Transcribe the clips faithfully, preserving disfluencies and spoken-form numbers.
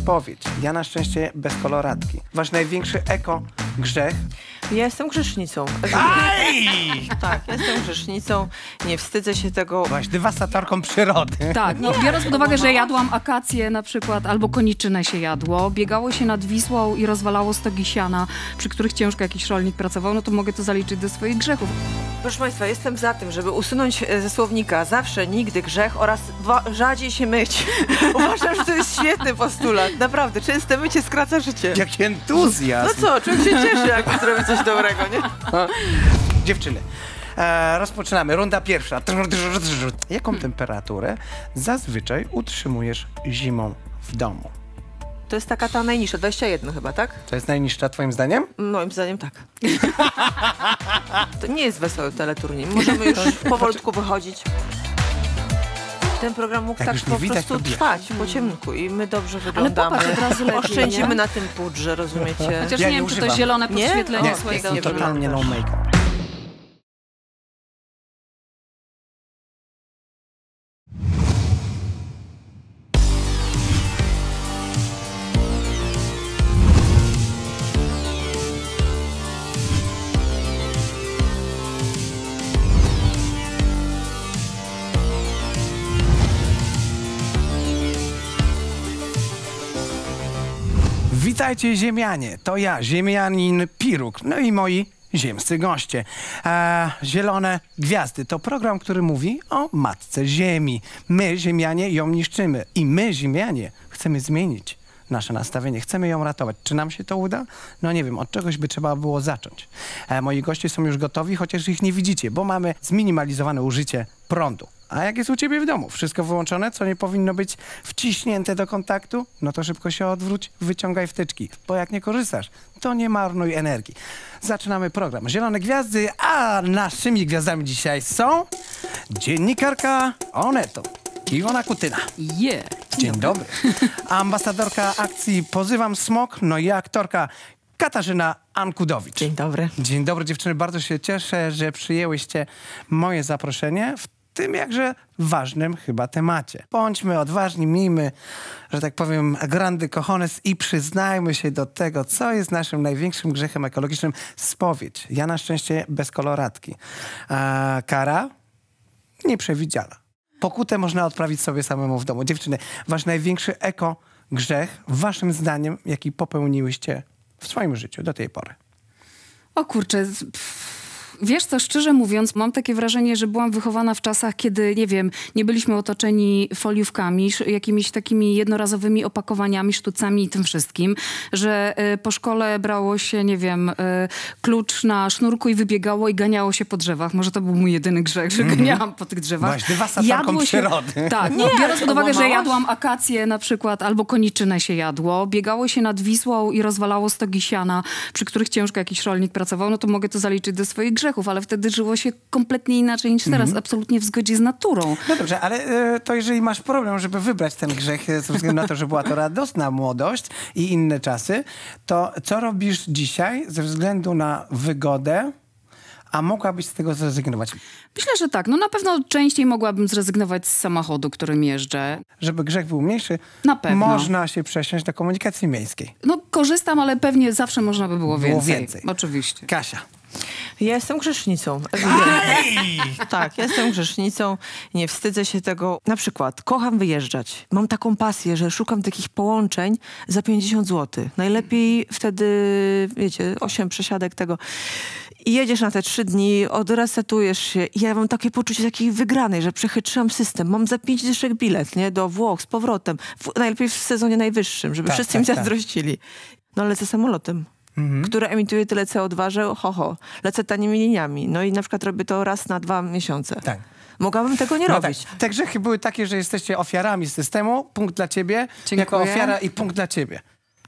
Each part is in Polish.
spowiedź. Ja na szczęście bez koloratki. Wasz największy eko grzech? Ja jestem grzesznicą. Aj! Tak, jestem grzesznicą. Nie wstydzę się tego. Byłaś dewastatorką przyrody. Tak, no, biorąc pod uwagę, że jadłam akacje na przykład, albo koniczynę się jadło, biegało się nad Wisłą i rozwalało stogi siana, przy których ciężko jakiś rolnik pracował, no to mogę to zaliczyć do swoich grzechów. Proszę Państwa, jestem za tym, żeby usunąć ze słownika zawsze, nigdy grzech oraz rzadziej się myć. Uważam, że to jest świetny postulat. Naprawdę, częste mycie skraca życie. Jaki entuzjazm. No co, człowiek się cieszy, jak zrobi coś dobrego, nie? Dziewczyny, e, rozpoczynamy. Runda pierwsza. Jaką temperaturę zazwyczaj utrzymujesz zimą w domu? To jest taka ta najniższa, dwadzieścia jeden chyba, tak? To jest najniższa twoim zdaniem? Moim zdaniem tak. To nie jest wesoły teleturniej. Możemy już powolutku wychodzić. Ten program mógł tak, tak po widać, prostu trwać po ciemniku i my dobrze wyglądamy. Ale popatrz, lepiej, oszczędzimy nie? na tym pudrze, rozumiecie? Chociaż ja nie, nie wiem, używam. Czy to zielone podświetlenie nie? No, jest totalnie no make-up. Witajcie ziemianie, to ja, ziemianin Piróg, no i moi ziemscy goście. E, Zielone Gwiazdy to program, który mówi o Matce Ziemi. My, ziemianie, ją niszczymy i my, ziemianie, chcemy zmienić nasze nastawienie. Chcemy ją ratować. Czy nam się to uda? No nie wiem, od czegoś by trzeba było zacząć. E, moi goście są już gotowi, chociaż ich nie widzicie, bo mamy zminimalizowane użycie prądu. A jak jest u ciebie w domu? Wszystko wyłączone, co nie powinno być wciśnięte do kontaktu? No to szybko się odwróć, wyciągaj wtyczki, bo jak nie korzystasz, to nie marnuj energii. Zaczynamy program Zielone Gwiazdy, a naszymi gwiazdami dzisiaj są dziennikarka Onetu, Iwona Kutyna. Yeah. Dzień dobry. Ambasadorka akcji Pozywam Smok, no i aktorka Katarzyna Ankudowicz. Dzień dobry. Dzień dobry dziewczyny, bardzo się cieszę, że przyjęłyście moje zaproszenie w tym jakże ważnym chyba temacie. Bądźmy odważni, miejmy, że tak powiem, grandy cojones i przyznajmy się do tego, co jest naszym największym grzechem ekologicznym. Spowiedź. Ja na szczęście bez koloratki. A kara? Nieprzewidziana. Pokutę można odprawić sobie samemu w domu. Dziewczyny, wasz największy ekogrzech, waszym zdaniem, jaki popełniłyście w swoim życiu do tej pory? O kurczę... Pff. Wiesz co, szczerze mówiąc, mam takie wrażenie, że byłam wychowana w czasach, kiedy, nie wiem, nie byliśmy otoczeni foliówkami, jakimiś takimi jednorazowymi opakowaniami, sztucami i tym wszystkim, że y, po szkole brało się, nie wiem, y, klucz na sznurku i wybiegało i ganiało się po drzewach. Może to był mój jedyny grzech, że mm-hmm. ganiałam po tych drzewach. Właśnie, dewastatorką przyrody. Tak, nie, biorąc pod uwagę, że jadłam akacje na przykład, albo koniczynę się jadło, biegało się nad Wisłą i rozwalało stogi siana, przy których ciężko jakiś rolnik pracował, no to mogę to zaliczyć do swoich grzechów. Ale wtedy żyło się kompletnie inaczej niż teraz, mm-hmm. absolutnie w zgodzie z naturą. No dobrze, ale y, to jeżeli masz problem, żeby wybrać ten grzech ze względu na to, że była to radosna młodość i inne czasy, to co robisz dzisiaj ze względu na wygodę, a mogłabyś z tego zrezygnować? Myślę, że tak. No na pewno częściej mogłabym zrezygnować z samochodu, którym jeżdżę. Żeby grzech był mniejszy, na pewno można się przesiąść do komunikacji miejskiej. No korzystam, ale pewnie zawsze można by było, było więcej. więcej. Oczywiście. Kasia. Ja jestem grzesznicą. Tak, jestem grzesznicą. Nie wstydzę się tego. Na przykład kocham wyjeżdżać. Mam taką pasję, że szukam takich połączeń za pięćdziesiąt złotych. Najlepiej wtedy, wiecie, osiem przesiadek tego. I jedziesz na te trzy dni, odresetujesz się. I ja mam takie poczucie takiej wygranej, że przechytrzyłam system. Mam za pięć dyszek bilet, nie? Do Włoch, z powrotem. W, najlepiej w sezonie najwyższym, żeby tak, wszyscy tak, mi zazdrościli. No lecę samolotem. Mhm. Które emituje tyle C O dwa, że ho, ho, lecę tanimi liniami. No i na przykład robię to raz na dwa miesiące. Tak. Mogłabym tego nie no robić. Tak. Te grzechy były takie, że jesteście ofiarami systemu. Punkt dla ciebie. Dziękuję. Jako ofiara i punkt dla ciebie.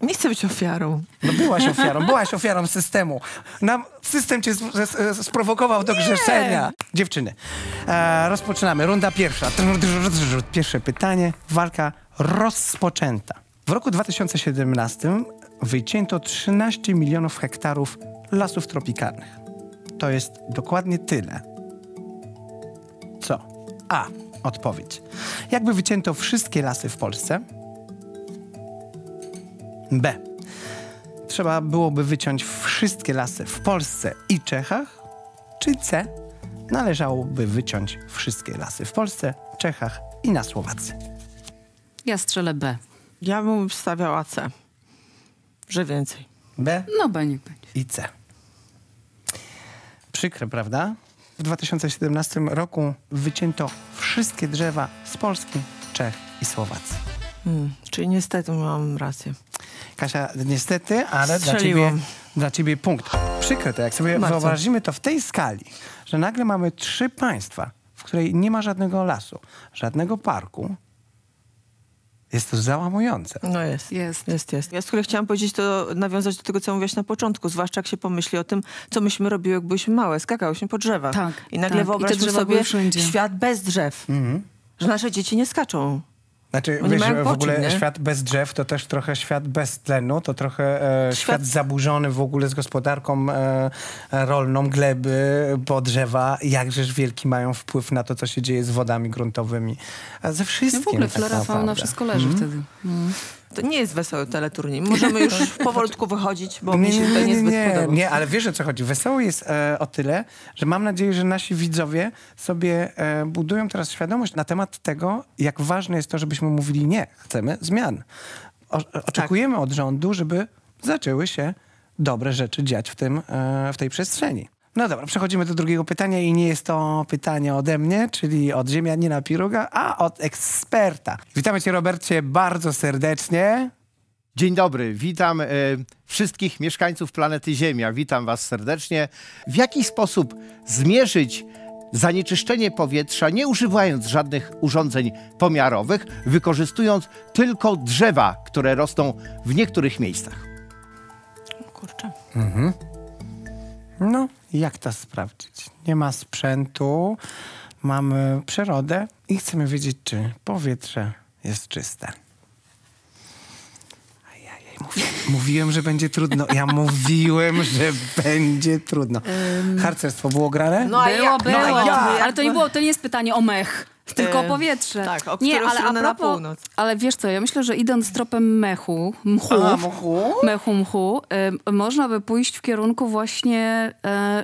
Nie chcę być ofiarą. No byłaś ofiarą, byłaś ofiarą systemu. Nam system cię sprowokował do nie. grzeszenia. Dziewczyny, e, rozpoczynamy. Runda pierwsza. Pierwsze pytanie. Walka rozpoczęta. W roku dwa tysiące siedemnastym wycięto trzynaście milionów hektarów lasów tropikalnych. To jest dokładnie tyle, co A. Odpowiedź. Jakby wycięto wszystkie lasy w Polsce. B. Trzeba byłoby wyciąć wszystkie lasy w Polsce i Czechach, czy C. Należałoby wyciąć wszystkie lasy w Polsce, Czechach i na Słowacji. Ja strzelę B. Ja bym stawiała C. Że więcej. B? No B niech będzie. I C. Przykre, prawda? W dwa tysiące siedemnastym roku wycięto wszystkie drzewa z Polski, Czech i Słowacji. Hmm, czyli niestety mam rację. Kasia, niestety, ale dla ciebie, dla ciebie punkt. Przykre to, jak sobie Bardzo. Wyobrazimy to w tej skali, że nagle mamy trzy państwa, w której nie ma żadnego lasu, żadnego parku. Jest to załamujące. No jest, jest, jest, jest. Ja z kolei chciałam powiedzieć to, nawiązać do tego, co mówiłaś na początku, zwłaszcza jak się pomyśli o tym, co myśmy robiły, jak byliśmy małe. Skakałyśmy po drzewach. Tak, I nagle tak. wyobraźmy sobie świat bez drzew. Mhm. Że nasze dzieci nie skaczą. Znaczy, wiesz, w ogóle nie? świat bez drzew to też trochę świat bez tlenu, to trochę e, świat... świat zaburzony w ogóle z gospodarką e, rolną, gleby, bo drzewa jakżeż wielki mają wpływ na to, co się dzieje z wodami gruntowymi. A ze wszystkim. No w ogóle flora, tak fauna, wszystko leży mm. wtedy. Mm. To nie jest wesoły teleturniej. Możemy już powolutku wychodzić, bo mi się to niezbyt nie, podoba. Nie, ale wiesz, o co chodzi. Wesoły jest e, o tyle, że mam nadzieję, że nasi widzowie sobie e, budują teraz świadomość na temat tego, jak ważne jest to, żebyśmy mówili nie. Chcemy zmian. O, oczekujemy tak. od rządu, żeby zaczęły się dobre rzeczy dziać w, tym, e, w tej przestrzeni. No dobra, przechodzimy do drugiego pytania i nie jest to pytanie ode mnie, czyli od ziemianina Piruga, a od eksperta. Witamy cię, Robercie, bardzo serdecznie. Dzień dobry, witam y, wszystkich mieszkańców planety Ziemia. Witam was serdecznie. W jaki sposób zmierzyć zanieczyszczenie powietrza, nie używając żadnych urządzeń pomiarowych, wykorzystując tylko drzewa, które rosną w niektórych miejscach? Kurczę. Mhm. No, jak to sprawdzić? Nie ma sprzętu, mamy przyrodę i chcemy wiedzieć, czy powietrze jest czyste. Ajajaj, mówiłem, mówiłem, że będzie trudno. Ja mówiłem, że będzie trudno. Harcerstwo było grane? No, a było, jak? było. No, a jak? Ale to nie było, to nie jest pytanie o mech. Tylko o powietrze. Tak, o nie, ale a propos, na północ. Ale wiesz co, ja myślę, że idąc tropem mechu, mchu, A, mchu? mechu, mchu, y, można by pójść w kierunku właśnie,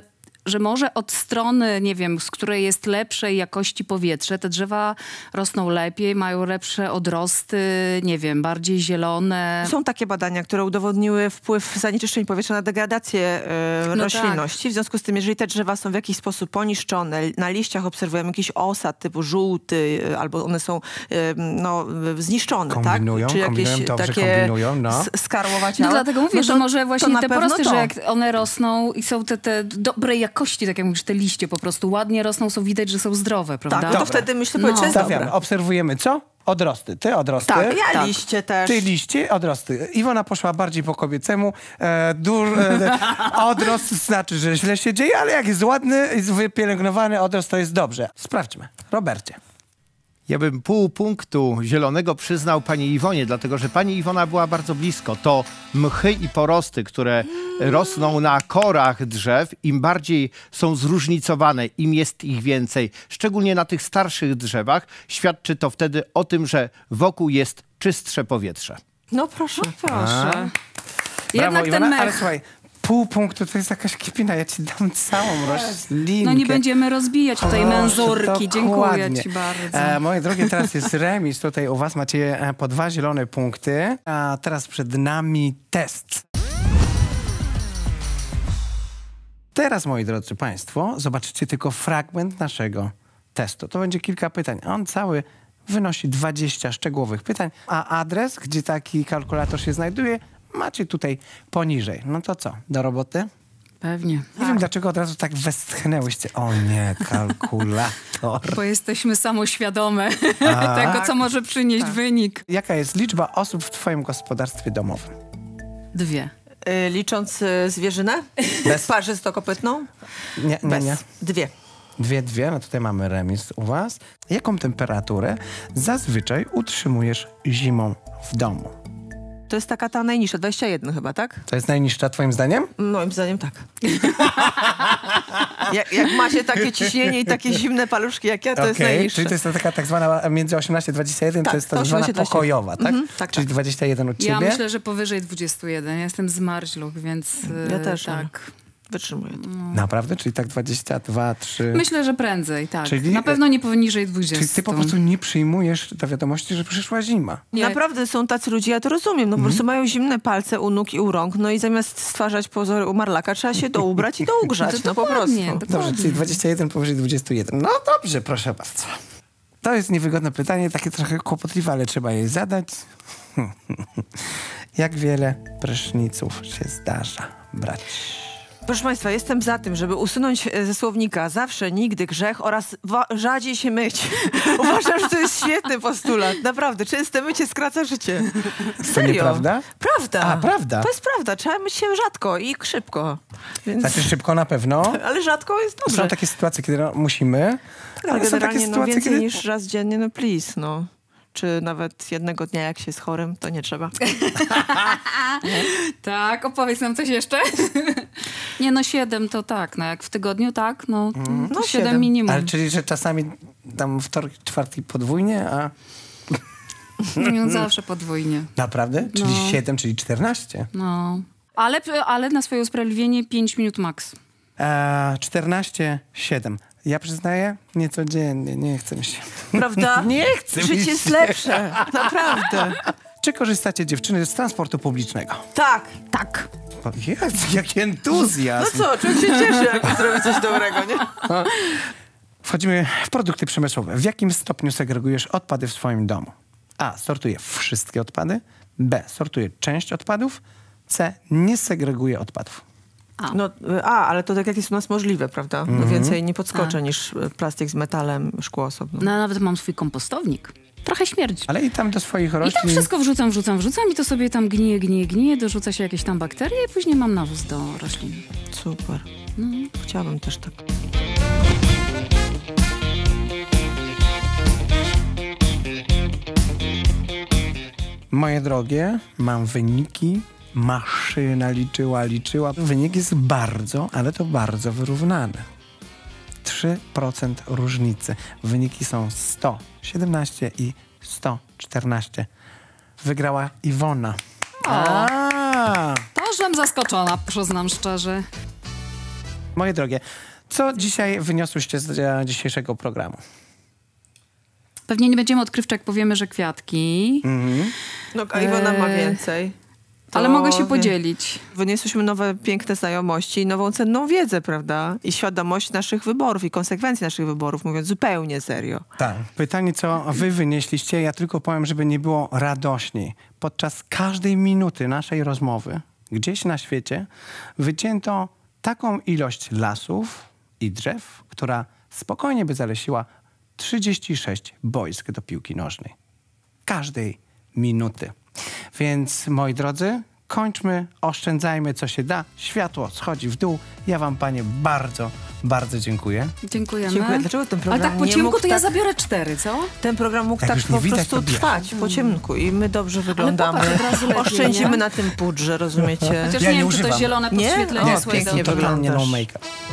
y, że może od strony, nie wiem, z której jest lepszej jakości powietrze, te drzewa rosną lepiej, mają lepsze odrosty, nie wiem, bardziej zielone. Są takie badania, które udowodniły wpływ zanieczyszczeń powietrza na degradację y, no roślinności. Tak. W związku z tym, jeżeli te drzewa są w jakiś sposób poniszczone, na liściach obserwujemy jakiś osad typu żółty, albo one są y, no, zniszczone, kombinują, tak? Czy jakieś kombinują, dobrze, takie kombinują, no. skarłowaciała. No dlatego mówię, no to, że może właśnie te porosty, to. że jak one rosną i są te, te dobre jakości, kości, tak jak mówisz, te liście po prostu ładnie rosną, są widać, że są zdrowe, prawda? Tak, no to wtedy myślę, no. Stawiamy, obserwujemy co? Odrosty. Ty odrosty. Tak, ja tak. liście też. Ty liście, odrosty. Iwona poszła bardziej po kobiecemu. E, dur, e, odrost znaczy, że źle się dzieje, ale jak jest ładny, jest wypielęgnowany odrost, to jest dobrze. Sprawdźmy. Robercie. Ja bym pół punktu zielonego przyznał pani Iwonie, dlatego że pani Iwona była bardzo blisko. To mchy i porosty, które rosną na korach drzew, im bardziej są zróżnicowane, im jest ich więcej, szczególnie na tych starszych drzewach, świadczy to wtedy o tym, że wokół jest czystsze powietrze. No proszę, proszę. Brawo, jednak Iwona, ten mech. Ale słuchaj, pół punktu to jest jakaś kipina, ja ci dam całą roślinkę. No nie będziemy rozbijać tutaj menzurki, dziękuję ci bardzo. E, moje drogie, teraz jest remis tutaj u was, macie po dwa zielone punkty, a teraz przed nami test. Teraz, moi drodzy państwo, zobaczycie tylko fragment naszego testu. To będzie kilka pytań, a on cały wynosi dwadzieścia szczegółowych pytań, a adres, gdzie taki kalkulator się znajduje, macie tutaj poniżej. No to co? Do roboty? Pewnie. Nie tak. wiem, dlaczego od razu tak westchnęłyście. O nie, kalkulator. Bo jesteśmy samoświadome A, tego, co może przynieść tak. wynik. Jaka jest liczba osób w twoim gospodarstwie domowym? Dwie. Y, licząc y, zwierzynę? Bez. Parzystokopytną? Nie, nie, Bez. nie. Dwie. Dwie, dwie. No tutaj mamy remis u was. Jaką temperaturę zazwyczaj utrzymujesz zimą w domu? To jest taka ta najniższa, dwadzieścia jeden chyba, tak? To jest najniższa twoim zdaniem? Moim zdaniem tak. jak, jak ma się takie ciśnienie i takie zimne paluszki jak ja, to okay. jest najniższa. Czyli to jest taka tak zwana między osiemnaście a dwadzieścia jeden, tak, to jest ta zwana pokojowa, tak? Mm-hmm, tak? Czyli tak. dwadzieścia jeden od ciebie? Ja myślę, że powyżej dwudziestu jeden. Ja jestem zmarźluch, więc ja też tak. Wytrzymuję. No. Naprawdę? Czyli tak dwadzieścia dwa, trzy? Myślę, że prędzej, tak. Czyli, na pewno nie poniżej dwudziestu. Czyli ty po prostu nie przyjmujesz do wiadomości, że przyszła zima. Nie. Naprawdę są tacy ludzie, ja to rozumiem, no po mm. prostu mają zimne palce u nóg i u rąk, no i zamiast stwarzać pozory umarlaka, trzeba się doubrać i dougrzać, no, no po prostu. Dokładnie. Dobrze, czyli dwadzieścia jeden powyżej dwudziestu jeden. No dobrze, proszę bardzo. To jest niewygodne pytanie, takie trochę kłopotliwe, ale trzeba je zadać. Jak wiele pryszniców się zdarza brać? Proszę Państwa, jestem za tym, żeby usunąć ze słownika zawsze, nigdy grzech oraz rzadziej się myć. Uważam, że to jest świetny postulat. Naprawdę, częste mycie skraca życie. Serio. To nieprawda? Prawda. A, prawda. To jest prawda. Trzeba myć się rzadko i szybko. Więc... Znaczy szybko na pewno. Ale rzadko jest dobrze. Są takie sytuacje, kiedy musimy. Ale, ale są takie sytuacje, no więcej kiedy... niż raz dziennie, no please, no. Czy nawet jednego dnia, jak się jest chorym, to nie trzeba. Tak, opowiedz nam coś jeszcze. Nie, no siedem to tak, no jak w tygodniu, tak, no, mm. no siedem, siedem minimum. Ale czyli, że czasami tam wtorek, czwartek podwójnie, a... No zawsze podwójnie. Naprawdę? Czyli no. siedem, czyli czternaście. No, ale, ale na swoje usprawiedliwienie pięć minut maks. E, czternaście, siedem. Ja przyznaję, niecodziennie, nie chcę mi się. Prawda? Nie chcę mi się. Życie jest lepsze, naprawdę. Czy korzystacie, dziewczyny, z transportu publicznego? Tak, tak. Jest, jaki entuzjazm. No co, człowiek się cieszy, jak zrobi coś dobrego, nie? No. Wchodzimy w produkty przemysłowe. W jakim stopniu segregujesz odpady w swoim domu? A. Sortuję wszystkie odpady. B. Sortuję część odpadów. C. Nie segreguję odpadów. A. No, a, ale to tak jak jest u nas możliwe, prawda? Mm-hmm. No więcej nie podskoczę a. niż plastik z metalem, szkło osobno. No, nawet mam swój kompostownik. Trochę śmierdzi. Ale i tam do swoich roślin... I tam wszystko wrzucam, wrzucam, wrzucam i to sobie tam gnije, gnije, gnije, dorzuca się jakieś tam bakterie i później mam nawóz do roślin. Super. No. Chciałabym też tak. Moje drogie, mam wyniki... Maszyna liczyła, liczyła. Wynik jest bardzo, ale to bardzo wyrównany. trzy procent różnicy. Wyniki są sto siedemnaście i sto czternaście. Wygrała Iwona. O, to żem zaskoczona, przyznam szczerze. Moje drogie, co dzisiaj wyniosłyście z dzisiejszego programu? Pewnie nie będziemy odkrywczek, powiemy, że kwiatki. Mhm. No, a Iwona e... ma więcej. To ale mogę się podzielić. Wyniosłyśmy nowe, piękne znajomości i nową, cenną wiedzę, prawda? I świadomość naszych wyborów i konsekwencji naszych wyborów, mówiąc zupełnie serio. Tak. Pytanie, co wy wynieśliście, ja tylko powiem, żeby nie było radośniej. Podczas każdej minuty naszej rozmowy gdzieś na świecie wycięto taką ilość lasów i drzew, która spokojnie by zalesiła trzydzieści sześć boisk do piłki nożnej. Każdej minuty. Więc, moi drodzy, kończmy, oszczędzajmy, co się da. Światło schodzi w dół. Ja wam, panie, bardzo, bardzo dziękuję. Dziękujemy. Dziękuję. Dlaczego ten program ale tak po ciemku, to tak... ja zabiorę cztery, co? Ten program mógł tak, tak po prostu trwać po ciemku i my dobrze wyglądamy. Lepiej, oszczędzimy nie? na tym pudrze, rozumiecie? Chociaż ja nie, nie wiem, używam. Czy to zielone podświetlenie słońca. Nie, nie, no, pięknie wyglądasz. No make-up.